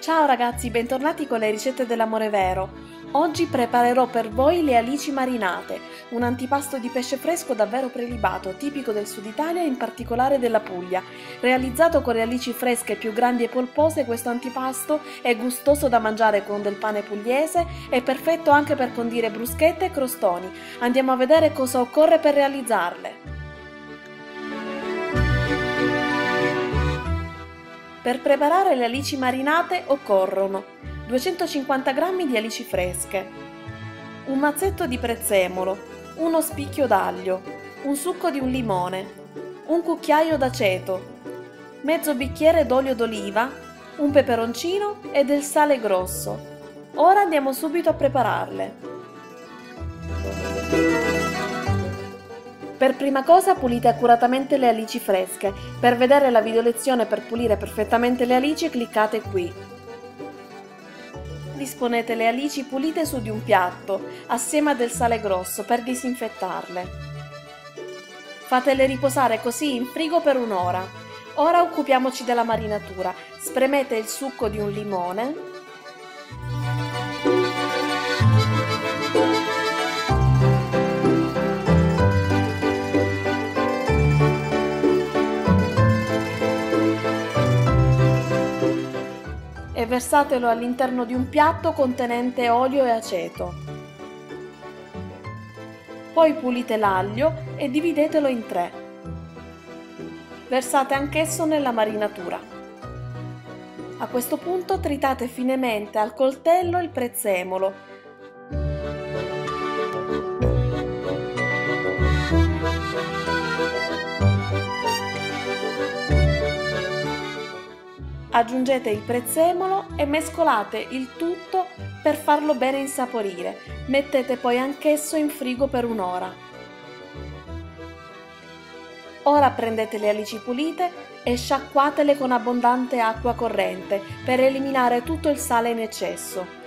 Ciao ragazzi, bentornati con le ricette dell'amore vero. Oggi preparerò per voi le alici marinate, un antipasto di pesce fresco davvero prelibato, tipico del sud Italia e in particolare della Puglia. Realizzato con le alici fresche più grandi e polpose, questo antipasto è gustoso da mangiare con del pane pugliese e perfetto anche per condire bruschette e crostoni. Andiamo a vedere cosa occorre per realizzarle. Per preparare le alici marinate occorrono 250 g di alici fresche, un mazzetto di prezzemolo, uno spicchio d'aglio, un succo di un limone, un cucchiaio d'aceto, mezzo bicchiere d'olio d'oliva, un peperoncino e del sale grosso. Ora andiamo subito a prepararle. Per prima cosa pulite accuratamente le alici fresche. Per vedere la videolezione per pulire perfettamente le alici cliccate qui. Disponete le alici pulite su di un piatto, assieme a del sale grosso per disinfettarle. Fatele riposare così in frigo per un'ora. Ora occupiamoci della marinatura. Spremete il succo di un limone. E versatelo all'interno di un piatto contenente olio e aceto. Poi pulite l'aglio e dividetelo in tre. Versate anch'esso nella marinatura. A questo punto tritate finemente al coltello il prezzemolo. Aggiungete il prezzemolo e mescolate il tutto per farlo bene insaporire. Mettete poi anch'esso in frigo per un'ora. Ora prendete le alici pulite e sciacquatele con abbondante acqua corrente per eliminare tutto il sale in eccesso.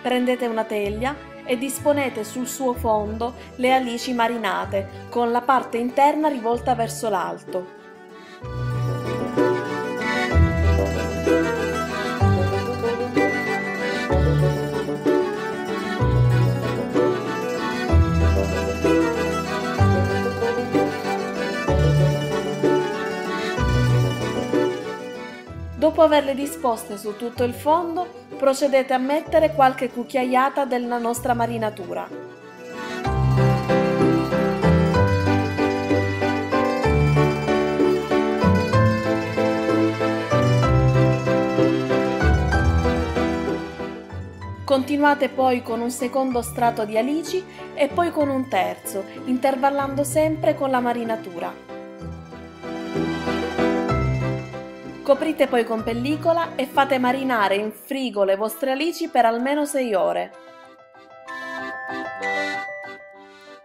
Prendete una teglia e disponete sul suo fondo le alici marinate, con la parte interna rivolta verso l'alto. Dopo averle disposte su tutto il fondo, procedete a mettere qualche cucchiaiata della nostra marinatura. Continuate poi con un secondo strato di alici e poi con un terzo, intervallando sempre con la marinatura. Coprite poi con pellicola e fate marinare in frigo le vostre alici per almeno 6 ore.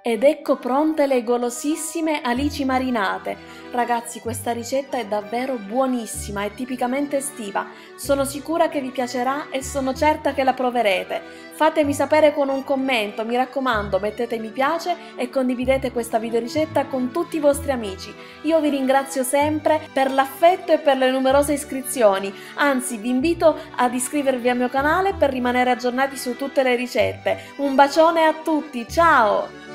Ed ecco pronte le golosissime alici marinate. Ragazzi, questa ricetta è davvero buonissima e tipicamente estiva. Sono sicura che vi piacerà e sono certa che la proverete. Fatemi sapere con un commento, mi raccomando, mettete mi piace e condividete questa videoricetta con tutti i vostri amici. Io vi ringrazio sempre per l'affetto e per le numerose iscrizioni, anzi vi invito ad iscrivervi al mio canale per rimanere aggiornati su tutte le ricette. Un bacione a tutti, ciao!